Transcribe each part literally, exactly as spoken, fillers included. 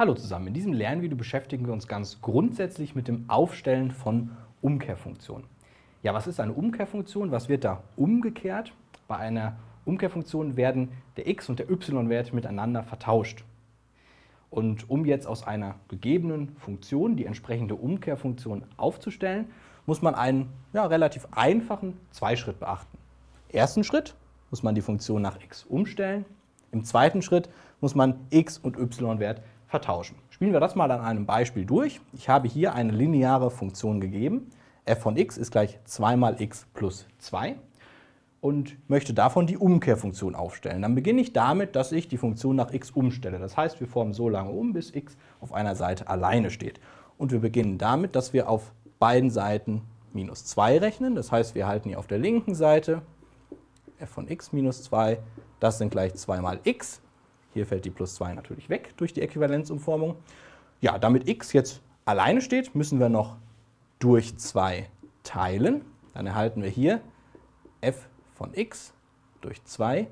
Hallo zusammen, in diesem Lernvideo beschäftigen wir uns ganz grundsätzlich mit dem Aufstellen von Umkehrfunktionen. Ja, was ist eine Umkehrfunktion? Was wird da umgekehrt? Bei einer Umkehrfunktion werden der x- und der y-Wert miteinander vertauscht. Und um jetzt aus einer gegebenen Funktion die entsprechende Umkehrfunktion aufzustellen, muss man einen ja, relativ einfachen Zweischritt beachten. Im ersten Schritt muss man die Funktion nach x umstellen. Im zweiten Schritt muss man x- und y-Wert vertauschen. Spielen wir das mal an einem Beispiel durch. Ich habe hier eine lineare Funktion gegeben. f von x ist gleich zwei mal x plus zwei und möchte davon die Umkehrfunktion aufstellen. Dann beginne ich damit, dass ich die Funktion nach x umstelle. Das heißt, wir formen so lange um, bis x auf einer Seite alleine steht. Und wir beginnen damit, dass wir auf beiden Seiten minus zwei rechnen. Das heißt, wir halten hier auf der linken Seite f von x minus zwei, das sind gleich zwei mal x. Hier fällt die plus zwei natürlich weg durch die Äquivalenzumformung. Ja, damit x jetzt alleine steht, müssen wir noch durch zwei teilen. Dann erhalten wir hier f von x durch zwei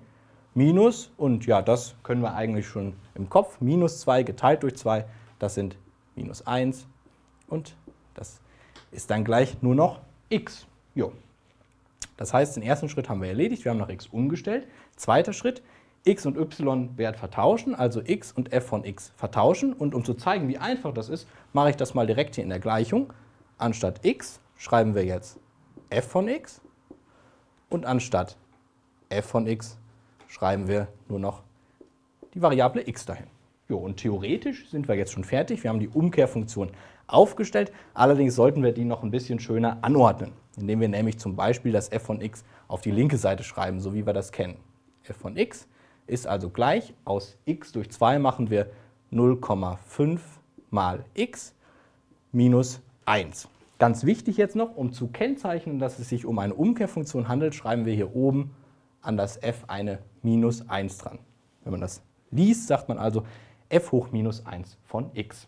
minus, und ja, das können wir eigentlich schon im Kopf, minus zwei geteilt durch zwei, das sind minus eins. Und das ist dann gleich nur noch x. Jo. Das heißt, den ersten Schritt haben wir erledigt, wir haben nach x umgestellt. Zweiter Schritt, x- und y-Wert vertauschen, also x und f von x vertauschen. Und um zu zeigen, wie einfach das ist, mache ich das mal direkt hier in der Gleichung. Anstatt x schreiben wir jetzt f von x und anstatt f von x schreiben wir nur noch die Variable x dahin. Jo, und theoretisch sind wir jetzt schon fertig. Wir haben die Umkehrfunktion aufgestellt. Allerdings sollten wir die noch ein bisschen schöner anordnen, indem wir nämlich zum Beispiel das f von x auf die linke Seite schreiben, so wie wir das kennen. f von x ist also gleich, aus x durch zwei machen wir null Komma fünf mal x minus eins. Ganz wichtig jetzt noch, um zu kennzeichnen, dass es sich um eine Umkehrfunktion handelt, schreiben wir hier oben an das f eine minus eins dran. Wenn man das liest, sagt man also f hoch minus eins von x.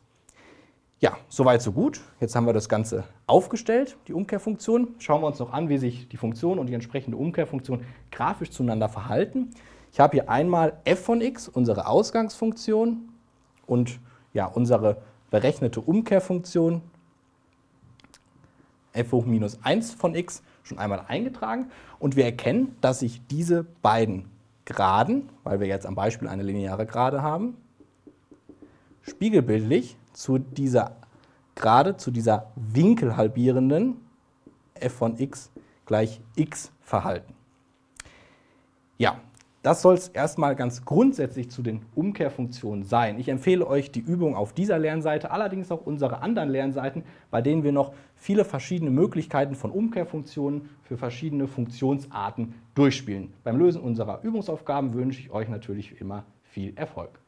Ja, soweit so gut. Jetzt haben wir das Ganze aufgestellt, die Umkehrfunktion. Schauen wir uns noch an, wie sich die Funktion und die entsprechende Umkehrfunktion grafisch zueinander verhalten. Ich habe hier einmal f von x, unsere Ausgangsfunktion, und ja, unsere berechnete Umkehrfunktion f hoch minus eins von x schon einmal eingetragen. Und wir erkennen, dass sich diese beiden Geraden, weil wir jetzt am Beispiel eine lineare Gerade haben, spiegelbildlich zu dieser Gerade, zu dieser winkelhalbierenden f von x gleich x verhalten. Ja, das soll es erstmal ganz grundsätzlich zu den Umkehrfunktionen sein. Ich empfehle euch die Übung auf dieser Lernseite, allerdings auch unsere anderen Lernseiten, bei denen wir noch viele verschiedene Möglichkeiten von Umkehrfunktionen für verschiedene Funktionsarten durchspielen. Beim Lösen unserer Übungsaufgaben wünsche ich euch natürlich immer viel Erfolg.